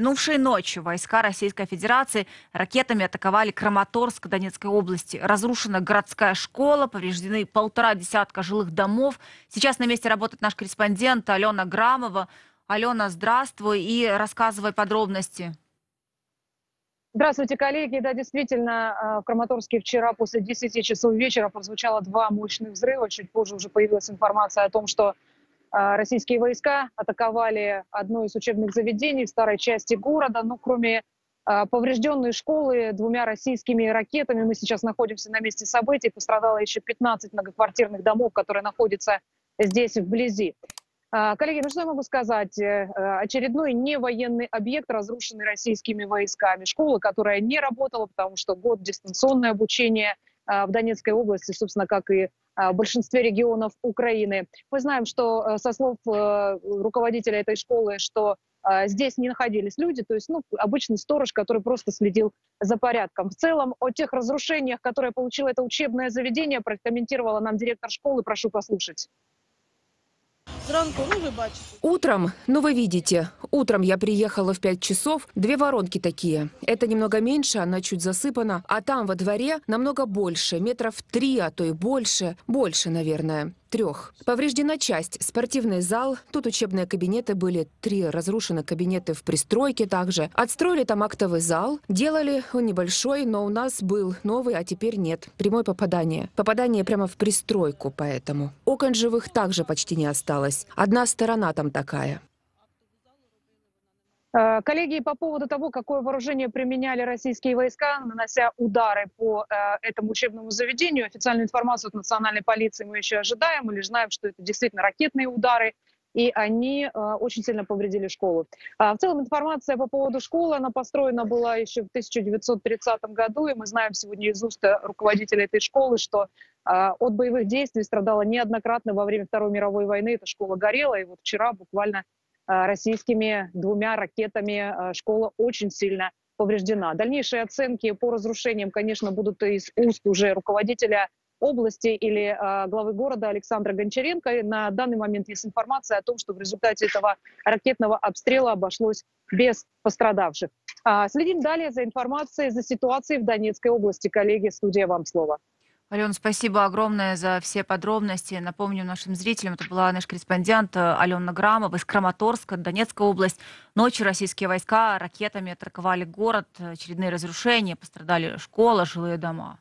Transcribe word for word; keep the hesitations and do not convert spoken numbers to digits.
Минувшей ночью войска Российской Федерации ракетами атаковали Краматорск Донецкой области. Разрушена городская школа, повреждены полтора десятка жилых домов. Сейчас на месте работает наш корреспондент Алена Грамова. Алена, здравствуй и рассказывай подробности. Здравствуйте, коллеги. Да, действительно, в Краматорске вчера после десяти часов вечера прозвучало два мощных взрыва. Чуть позже уже появилась информация о том, что российские войска атаковали одно из учебных заведений в старой части города. Но кроме а, поврежденной школы двумя российскими ракетами, мы сейчас находимся на месте событий. Пострадало еще пятнадцать многоквартирных домов, которые находятся здесь вблизи. А, коллеги, ну что я могу сказать? А, очередной невоенный объект, разрушенный российскими войсками. Школа, которая не работала, потому что год дистанционное обучение а, в Донецкой области, собственно, как и в большинстве регионов Украины. Мы знаем, что со слов руководителя этой школы, что здесь не находились люди, то есть ну, обычный сторож, который просто следил за порядком. В целом о тех разрушениях, которые получило это учебное заведение, прокомментировала нам директор школы. Прошу послушать. Утром, ну вы видите, утром я приехала в пять часов, две воронки такие. Это немного меньше, она чуть засыпана, а там во дворе намного больше, метров три, а то и больше, больше, наверное, трех. Повреждена часть, спортивный зал, тут учебные кабинеты были, три разрушены кабинеты в пристройке также. Отстроили там актовый зал, делали, он небольшой, но у нас был новый, а теперь нет. Прямое попадание. Попадание прямо в пристройку, поэтому. Окон живых также почти не осталось. Одна сторона там такая. Коллеги, по поводу того, какое вооружение применяли российские войска, нанося удары по этому учебному заведению, официальную информацию от национальной полиции мы еще ожидаем. Мы лишь знаем, что это действительно ракетные удары, и они очень сильно повредили школу. В целом информация по поводу школы, она построена была еще в тысяча девятьсот тридцатом году, и мы знаем сегодня из уст руководителя этой школы, что от боевых действий страдала неоднократно во время Второй мировой войны. Эта школа горела, и вот вчера буквально российскими двумя ракетами школа очень сильно повреждена. Дальнейшие оценки по разрушениям, конечно, будут из уст уже руководителя области или главы города Александра Гончаренко. И на данный момент есть информация о том, что в результате этого ракетного обстрела обошлось без пострадавших. Следим далее за информацией, за ситуацией в Донецкой области. Коллеги, студия, вам слово. Алена, спасибо огромное за все подробности. Напомню нашим зрителям, это была наш корреспондент Алена Грамова из Краматорска, Донецкая область. Ночью российские войска ракетами атаковали город, очередные разрушения, пострадали школа, жилые дома.